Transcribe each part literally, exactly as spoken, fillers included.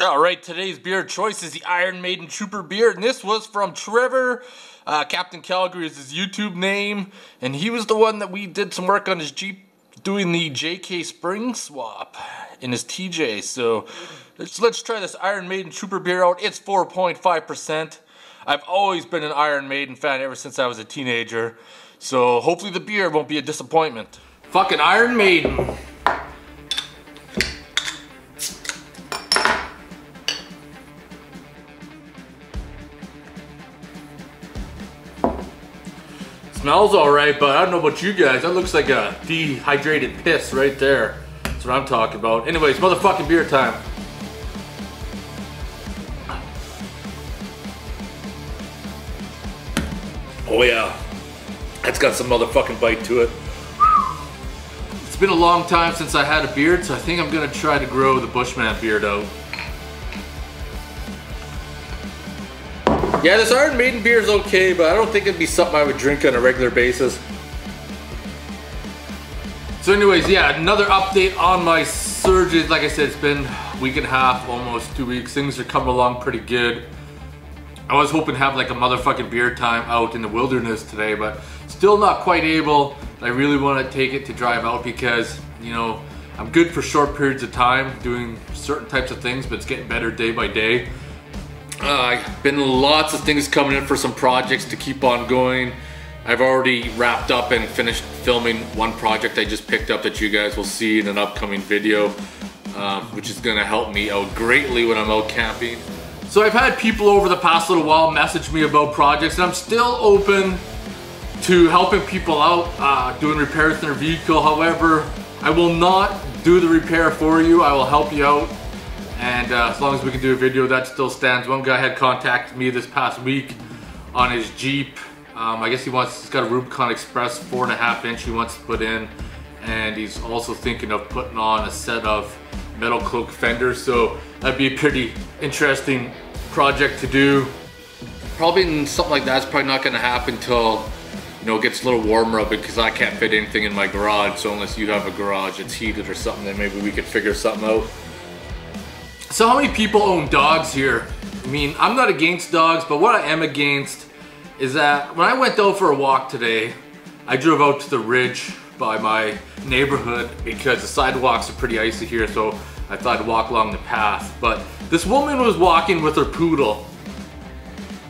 Alright, today's beer choice is the Iron Maiden Trooper beer, and this was from Trevor. Uh, Captain Calgary is his YouTube name, and he was the one that we did some work on his Jeep doing the J K spring swap in his T J. So let's, let's try this Iron Maiden Trooper beer out. It's four point five percent. I've always been an Iron Maiden fan ever since I was a teenager, so hopefully the beer won't be a disappointment. Fucking Iron Maiden. Smells alright, but I don't know about you guys. That looks like a dehydrated piss right there. That's what I'm talking about. Anyways, motherfucking beer time. Oh yeah. That's got some motherfucking bite to it. It's been a long time since I had a beard, so I think I'm gonna try to grow the Bushman beard out. Yeah, this Iron Maiden beer is okay, but I don't think it'd be something I would drink on a regular basis. So anyways, yeah, another update on my surgery. Like I said, it's been a week and a half, almost two weeks. Things are coming along pretty good. I was hoping to have like a motherfucking beer time out in the wilderness today, but still not quite able. I really want to take it to drive out because, you know, I'm good for short periods of time doing certain types of things, but it's getting better day by day. Uh, been lots of things coming in for some projects to keep on going. I've already wrapped up and finished filming one project I just picked up that you guys will see in an upcoming video, um, which is gonna help me out greatly when I'm out camping. So I've had people over the past little while message me about projects, and I'm still open to helping people out uh, doing repairs in their vehicle. However, I will not do the repair for you. I will help you out. And uh, as long as we can do a video, that still stands. One guy had contacted me this past week on his Jeep. Um, I guess he wants, he's got a Rubicon Express four and a half inch he wants to put in. And he's also thinking of putting on a set of MetalCloak fenders. So that'd be a pretty interesting project to do. Probably something like that's probably not gonna happen until, you know, it gets a little warmer up, because I can't fit anything in my garage. So unless you have a garage that's heated or something, then maybe we could figure something out. So how many people own dogs here? I mean, I'm not against dogs, but what I am against is that when I went out for a walk today, I drove out to the ridge by my neighborhood because the sidewalks are pretty icy here, so I thought I'd walk along the path. But this woman was walking with her poodle,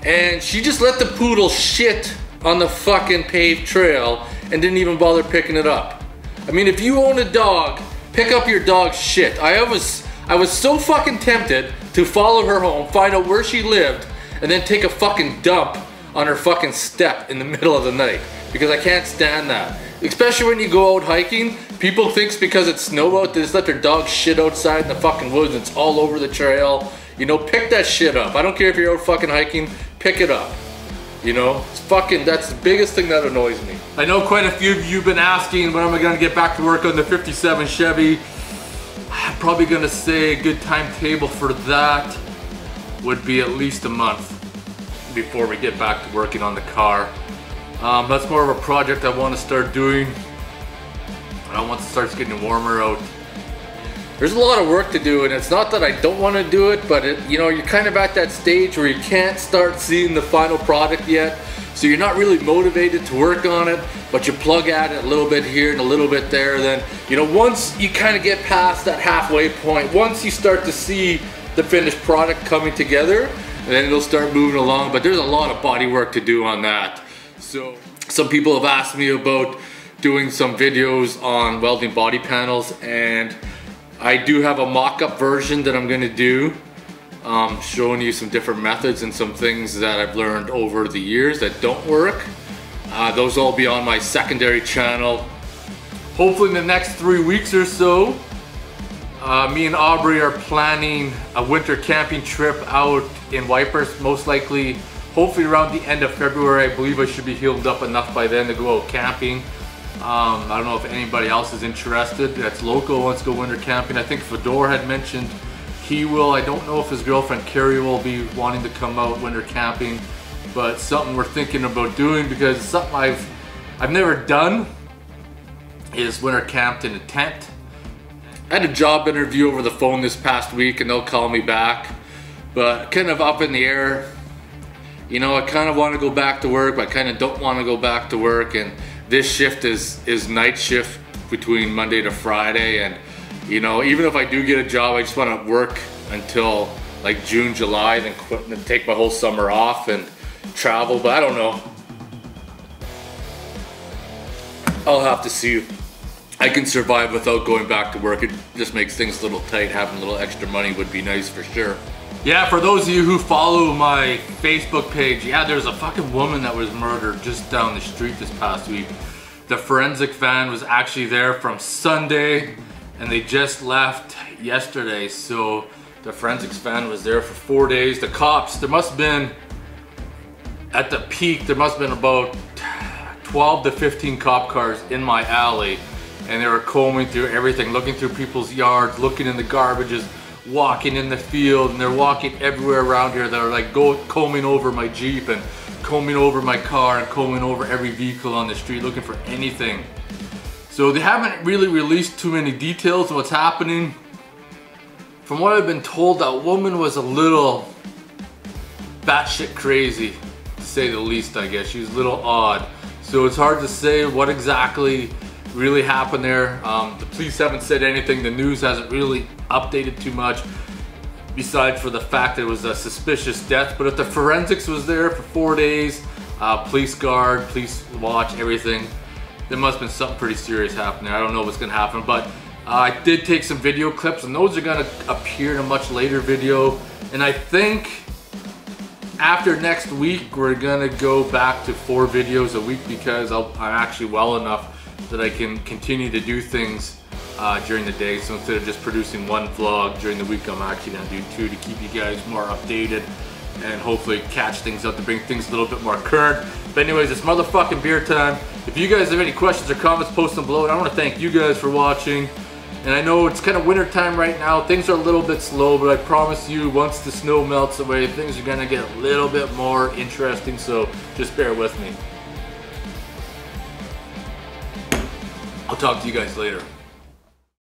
and she just let the poodle shit on the fucking paved trail and didn't even bother picking it up. I mean, if you own a dog, pick up your dog's shit. I always... I was so fucking tempted to follow her home, find out where she lived, and then take a fucking dump on her fucking step in the middle of the night, because I can't stand that. Especially when you go out hiking, people think because it's snow out, they just let their dog shit outside in the fucking woods, and it's all over the trail. You know, pick that shit up. I don't care if you're out fucking hiking, pick it up. You know, it's fucking, that's the biggest thing that annoys me. I know quite a few of you have been asking when am I gonna get back to work on the fifty-seven Chevy. I'm probably gonna say a good timetable for that would be at least a month before we get back to working on the car. Um, that's more of a project I want to start doing. I want to start getting warmer out. There's a lot of work to do, and it's not that I don't want to do it, but it, you know, you're kind of at that stage where you can't start seeing the final product yet. So you're not really motivated to work on it, but you plug at it a little bit here and a little bit there. Then, you know, once you kind of get past that halfway point, once you start to see the finished product coming together, then it'll start moving along. But there's a lot of body work to do on that. So some people have asked me about doing some videos on welding body panels, and I do have a mock-up version that I'm going to do. Um, showing you some different methods and some things that I've learned over the years that don't work. Uh, those will all be on my secondary channel. Hopefully in the next three weeks or so, uh, me and Aubrey are planning a winter camping trip out in Wipers, most likely, hopefully around the end of February. I believe I should be healed up enough by then to go out camping. Um, I don't know if anybody else is interested that's local wants to go winter camping. I think Fedor had mentioned he will. I don't know if his girlfriend Carrie will be wanting to come out winter camping, but something we're thinking about doing, because something I've I've never done is winter camped in a tent. I had a job interview over the phone this past week and they'll call me back, but kind of up in the air. You know, I kind of want to go back to work, but I kind of don't want to go back to work. And this shift is, is night shift between Monday to Friday. And, you know, even if I do get a job, I just want to work until like June, July, then quit and then take my whole summer off and travel. But I don't know. I'll have to see. I can survive without going back to work. It just makes things a little tight. Having a little extra money would be nice for sure. Yeah, for those of you who follow my Facebook page, yeah, there's a fucking woman that was murdered just down the street this past week. The forensic van was actually there from Sunday and they just left yesterday. So the forensics van was there for four days. The cops, there must have been, at the peak, there must have been about twelve to fifteen cop cars in my alley. And they were combing through everything, looking through people's yards, looking in the garbages, walking in the field, and they're walking everywhere around here. They're like go combing over my Jeep and combing over my car and combing over every vehicle on the street, looking for anything. So they haven't really released too many details of what's happening. From what I've been told, that woman was a little batshit crazy, to say the least, I guess. She was a little odd. So it's hard to say what exactly really happened there. Um, the police haven't said anything. The news hasn't really updated too much, besides for the fact that it was a suspicious death. But if the forensics was there for four days, uh, police guard, police watch, everything, there must have been something pretty serious happening. I don't know what's gonna happen, but uh, I did take some video clips and those are gonna appear in a much later video. And I think after next week, we're gonna go back to four videos a week because I'll, I'm actually well enough that I can continue to do things uh, during the day. So instead of just producing one vlog during the week, I'm actually gonna do two to keep you guys more updated and hopefully catch things up to bring things a little bit more current. But anyways, it's motherfucking beer time. If you guys have any questions or comments, post them below. And I wanna thank you guys for watching. And I know it's kind of winter time right now. Things are a little bit slow, but I promise you once the snow melts away, things are gonna get a little bit more interesting. So just bear with me. I'll talk to you guys later.